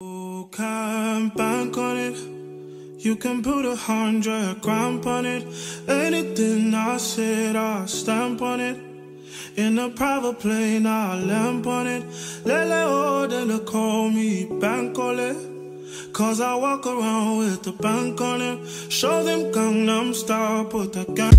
You can bank on it, you can put $100 grand on it. Anything I said, I'll stamp on it. In a private plane, I'll lamp on it. Lele, oh, they'll call me bank on it. Cause I walk around with the bank on it. Show them Gangnam Style, put the gang.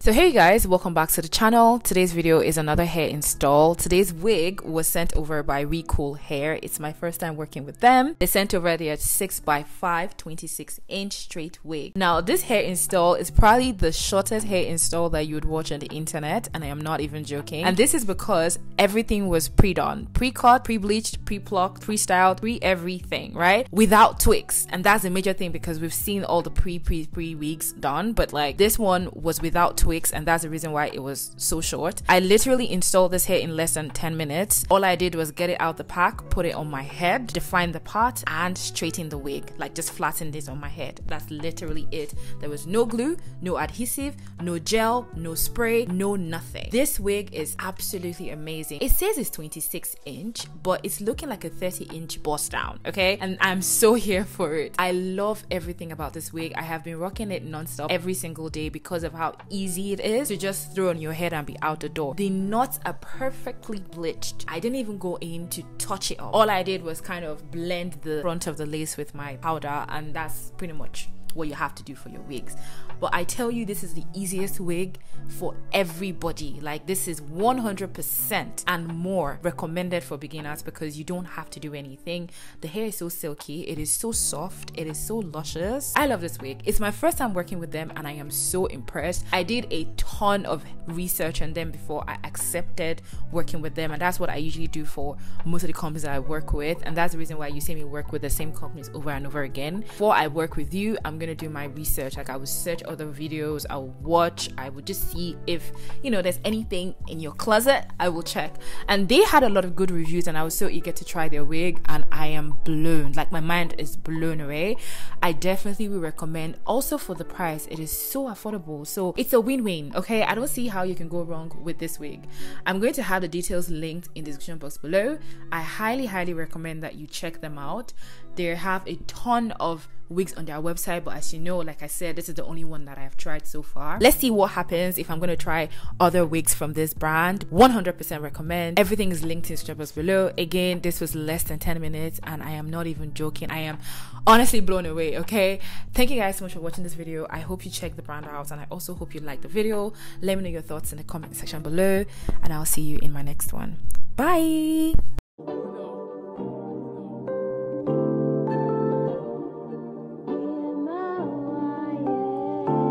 So hey guys, welcome back to the channel. Today's video is another hair install. Today's wig was sent over by Recool Hair. It's my first time working with them. They sent over their 6x5 26-inch straight wig. Now this hair install is probably the shortest hair install that you would watch on the internet, and I am not even joking. And this is because everything was pre-done, pre-cut, pre-bleached, pre-plucked, pre-styled, pre-everything, right? Without twigs. And that's a major thing because we've seen all the pre wigs done, but like this one was without twigs. And that's the reason why it was so short. I literally installed this hair in less than 10 minutes. All I did was get it out the pack, put it on my head, define the part, and straighten the wig. Like just flattened it on my head. That's literally it. There was no glue, no adhesive, no gel, no spray, no nothing. This wig is absolutely amazing. It says it's 26-inch, but it's looking like a 30-inch bust down, okay? And I'm so here for it. I love everything about this wig. I have been rocking it non-stop every single day because of how easy it is to just throw on your head and be out the door. The knots are perfectly bleached. I didn't even go in to touch it up. All I did was kind of blend the front of the lace with my powder, and that's pretty much what you have to do for your wigs. But I tell you, this is the easiest wig for everybody. Like this is 100% and more recommended for beginners because you don't have to do anything. The hair is so silky, it is so soft, it is so luscious. I love this wig. It's my first time working with them and I am so impressed. I did a ton of research on them before I accepted working with them, and that's what I usually do for most of the companies that I work with, and that's the reason why you see me work with the same companies over and over again. Before I work with you, I'm gonna do my research. Like I will search other videos, I will watch, I will just see if, you know, there's anything in your closet. I will check, and they had a lot of good reviews and I was so eager to try their wig, and I am blown, like my mind is blown away. I definitely will recommend. Also for the price, it is so affordable, so it's a win-win, okay? I don't see how you can go wrong with this wig. I'm going to have the details linked in the description box below. I highly recommend that you check them out. They have a ton of wigs on their website, but as you know, like I said, this is the only one that I've tried so far. Let's see what happens if I'm going to try other wigs from this brand. 100% recommend. Everything is linked in the description box below. Again, this was less than 10 minutes and I am not even joking. I am honestly blown away, okay? Thank you guys so much for watching this video. I hope you check the brand out, and I also hope you like the video. Let me know your thoughts in the comment section below, and I'll see you in my next one. Bye!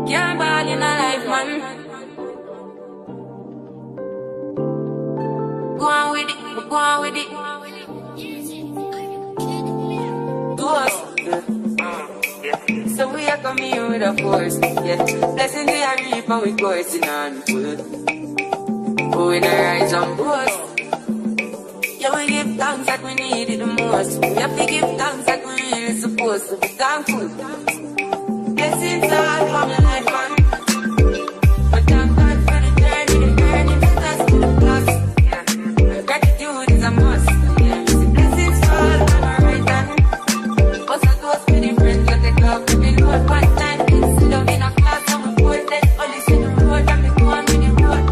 Yeah, I'm bad in a life, man. Go on with it, go on with it. Do us. So we are coming here with a force, yeah. Blessing they are reap and we coursing on food. But we don't rise on boast. Yeah, we give thanks like we need it the most. We have to give thanks like we really supposed to be thankful. Blessings all for my life, man. But thank God for the journey, the journey put us to the plus. Gratitude is a must. Blessings all for my right hand. Us a toast with the friends that they talk with the Lord. One time, it's love in a class and we both let only see the road and we go on with the road.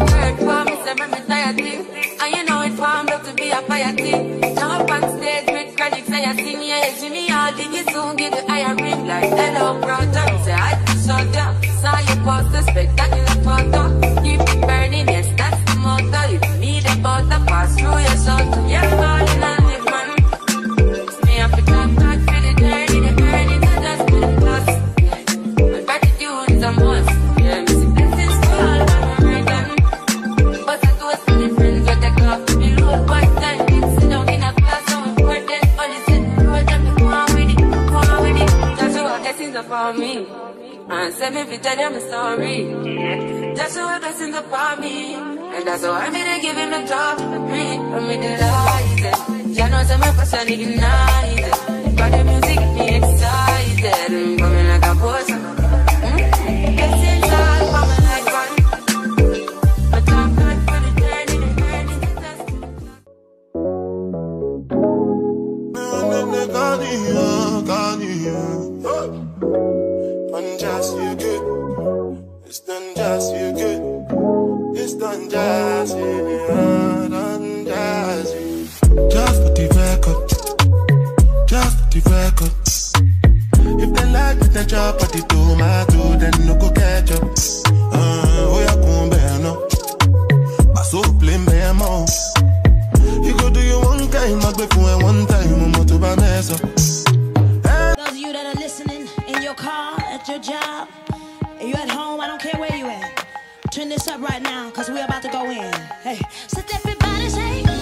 Word for me, say, me tired thing. And you know it formed up to be a fire thing. Now up on stage with credits and you sing, yeah, Jimmy, all the kids who get the higher ring like that. Me. And send me to tell them I'm sorry. That's what blessings upon me, and that's why I'm gonna give him the job for free. I'm with the lies, yeah, no, so my person ignited. But the music me excited, I'm coming like a poison. just you good. It's done just you good. It's done just you. Done just you. Just put the record. Just put the record. If they like it, they chop at the tomato, then no go catch up. Oh yeah, come back no. But so plain by a mouse. You go do your one time, I go for one time, I'm not to buy mess up. Those of you that are listening in your car, at your job, and you at home, I don't care where you at. Turn this up right now, cause we're about to go in. Hey, so everybody say